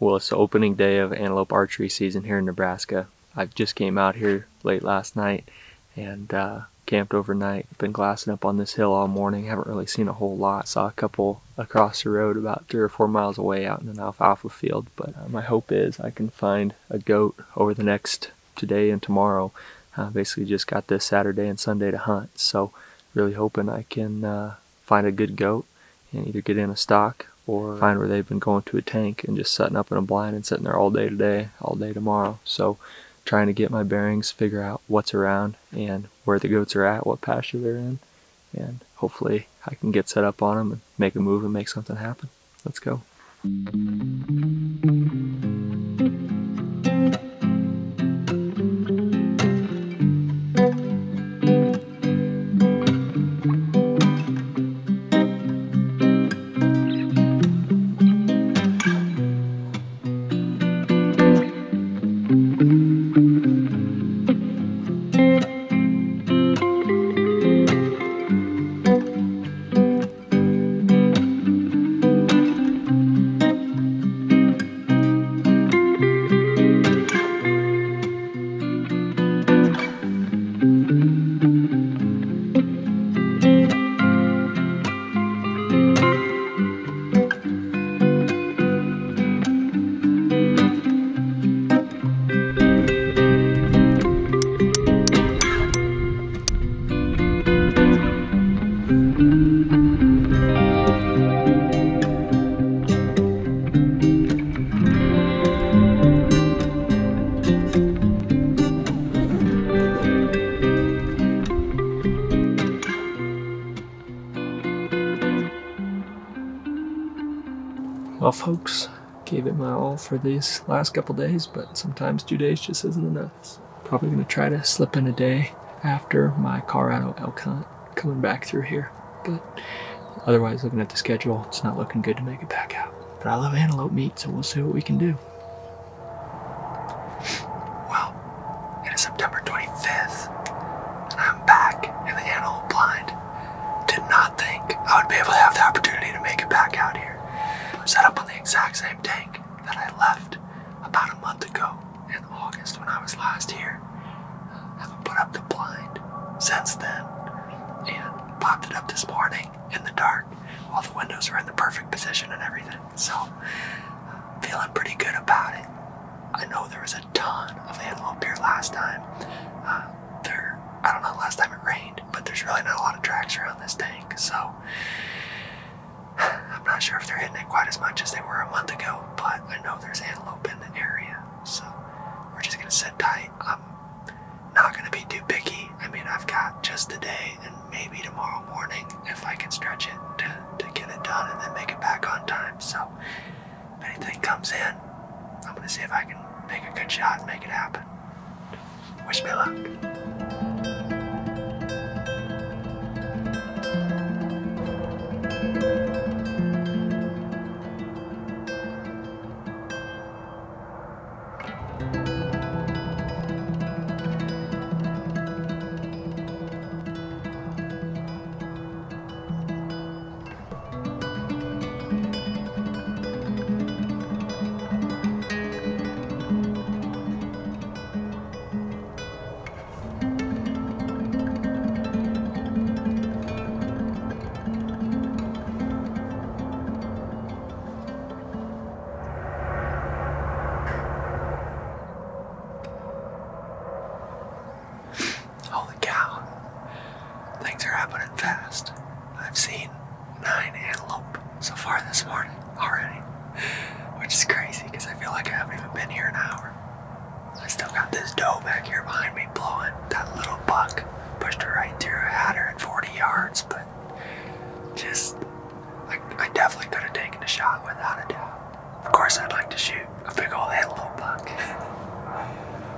Well, it's the opening day of antelope archery season here in Nebraska. I just came out here late last night and camped overnight. Been glassing up on this hill all morning. Haven't really seen a whole lot. Saw a couple across the road about 3 or 4 miles away out in an alfalfa field. But my hope is I can find a goat over the next today and tomorrow. Basically just got this Saturday and Sunday to hunt. So really hoping I can find a good goat and either get in a stock or find where they've been going to a tank and just setting up in a blind and sitting there all day today, all day tomorrow. So trying to get my bearings, figure out what's around and where the goats are at, what pasture they're in, and hopefully I can get set up on them and make a move and make something happen. Let's go. Well, folks, gave it my all for these last couple days, but sometimes 2 days just isn't enough. So probably gonna try to slip in a day after my Colorado elk hunt coming back through here. But otherwise, looking at the schedule, it's not looking good to make it back out. But I love antelope meat, so we'll see what we can do. Well, it is September 25th, and I'm back in the antelope blind. Did not think I would be able to have the opportunity to make it back out here. Set up on the exact same tank that I left about a month ago in August when I was last here. I haven't put up the blind since then and popped it up this morning in the dark. All the windows were in the perfect position and everything, so feeling pretty good about it. I know there was a ton of antelope here last time. I don't know, last time it rained, but there's really not a lot of tracks around this tank, so I'm not sure if they're hitting it quite as much as they were a month ago, but I know there's antelope in the area, so we're just gonna sit tight. I'm not gonna be too picky. I mean, I've got just today and maybe tomorrow morning if I can stretch it to get it done and then make it back on time. So if anything comes in, I'm gonna see if I can make a good shot and make it happen. Wish me luck. Fast. I've seen 9 antelope so far this morning already, which is crazy because I feel like I haven't even been here an hour. I still got this doe back here behind me blowing. That little buck pushed her right through. I had her at 40 yards, but just like I definitely could have taken a shot without a doubt. Of course, I'd like to shoot a big old antelope buck.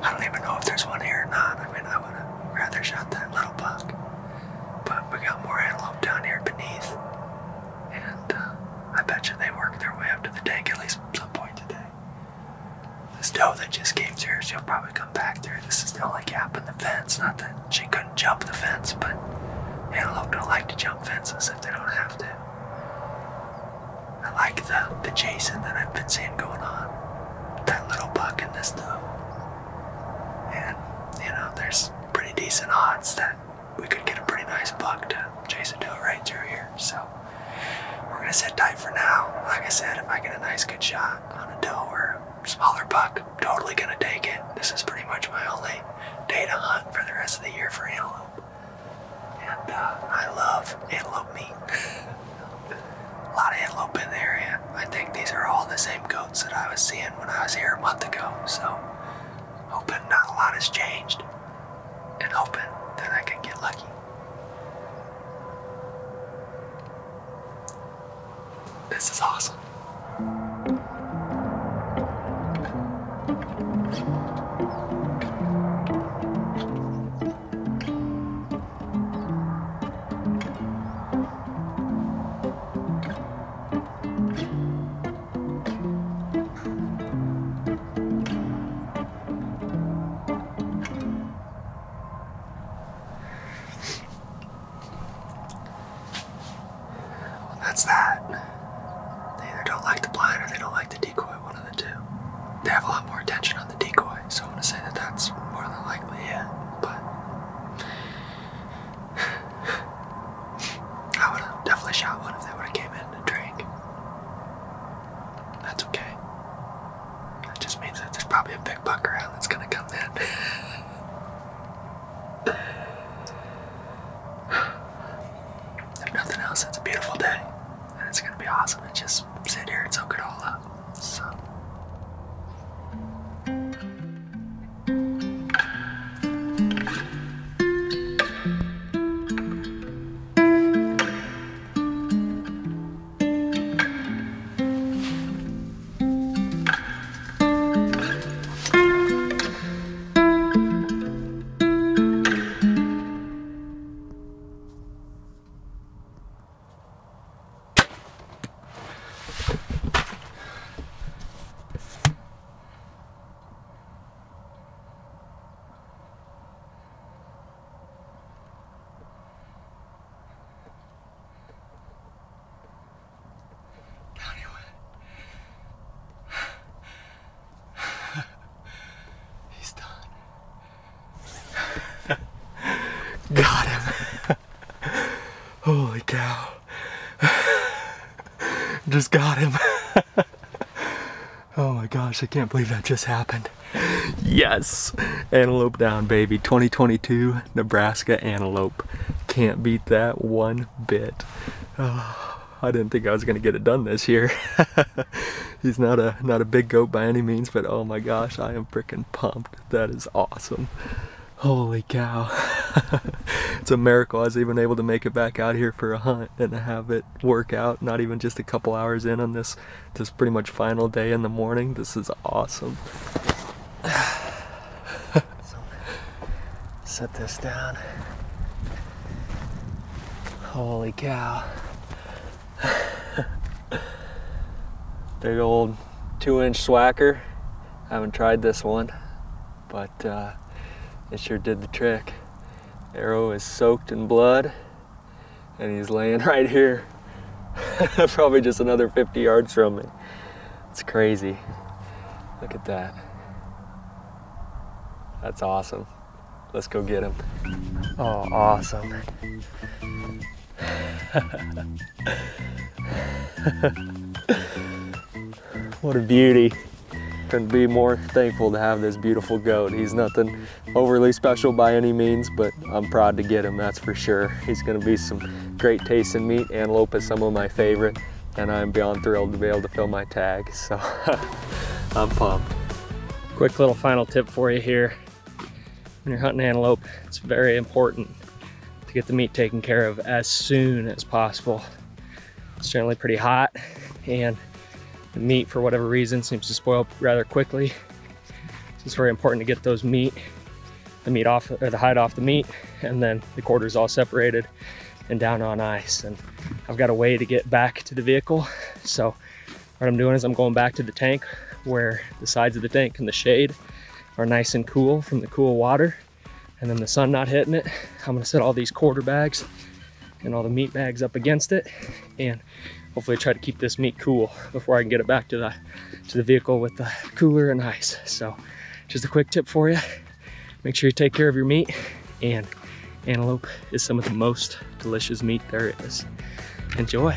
I don't even know if there's one here or not. I mean, I would have rather shot that little buck. But we got more antelope down here beneath, and I bet you they work their way up to the tank at least some point today. This doe that just came through, she'll probably come back through. This is the only gap in the fence. Not that she couldn't jump the fence, but antelope don't like to jump fences if they don't have to. I like the chasing that I've been seeing going on. this stuff. And, you know, there's pretty decent odds that we could get a pretty nice buck to chase a doe right through here. So we're going to sit tight for now. Like I said, if I get a nice good shot on a doe or a smaller buck, I'm totally going to take it. This is pretty much my only day to hunt for the rest of the year for antelope. And I love antelope meat. A lot of antelope in the area. I think these are all the same goats that I was seeing when I was here a month ago, so hoping not a lot has changed and hoping that I can get lucky. This is awesome. That's that. They either don't like the blind or they don't like the decoy, one of the two. They have a lot more attention on the decoy, so I'm going to say that that's more than likely it, but I would have definitely shot one if they would have came in and drank. That's okay. That just means that there's probably a big buck around that's going to come in. If nothing else, it's a beautiful day. It's gonna be awesome to just sit here and soak it all up. So. Got him. Holy cow. Just got him. Oh my gosh, I can't believe that just happened. Yes, antelope down, baby. 2022 Nebraska antelope. Can't beat that one bit. Oh, I didn't think I was gonna get it done this year. He's not a big goat by any means, but oh my gosh, I am freaking pumped. That is awesome. Holy cow. It's a miracle I was even able to make it back out here for a hunt and have it work out, not even just a couple hours in on this pretty much final day in the morning. This is awesome. Set this down. Holy cow. Big old 2-inch swacker. I haven't tried this one, but it sure did the trick. Arrow is soaked in blood and he's laying right here. Probably just another 50 yards from me. It's crazy. Look at that. That's awesome. Let's go get him. Oh, awesome. What a beauty. Couldn't be more thankful to have this beautiful goat. He's nothing overly special by any means, but I'm proud to get him, that's for sure. He's gonna be some great tasting meat. Antelope is some of my favorite, and I'm beyond thrilled to be able to fill my tag, so I'm pumped. Quick little final tip for you here. When you're hunting antelope, it's very important to get the meat taken care of as soon as possible. It's generally pretty hot, and the meat, for whatever reason, seems to spoil rather quickly. So it's very important to get those meat off, or the hide off the meat, and then the quarters all separated and down on ice. And I've got a way to get back to the vehicle. So what I'm doing is I'm going back to the tank, where the sides of the tank and the shade are nice and cool from the cool water, and then the sun not hitting it. I'm gonna set all these quarter bags and all the meat bags up against it, and hopefully try to keep this meat cool before I can get it back to the vehicle with the cooler and ice. So just a quick tip for you. Make sure you take care of your meat, and antelope is some of the most delicious meat there is. Enjoy.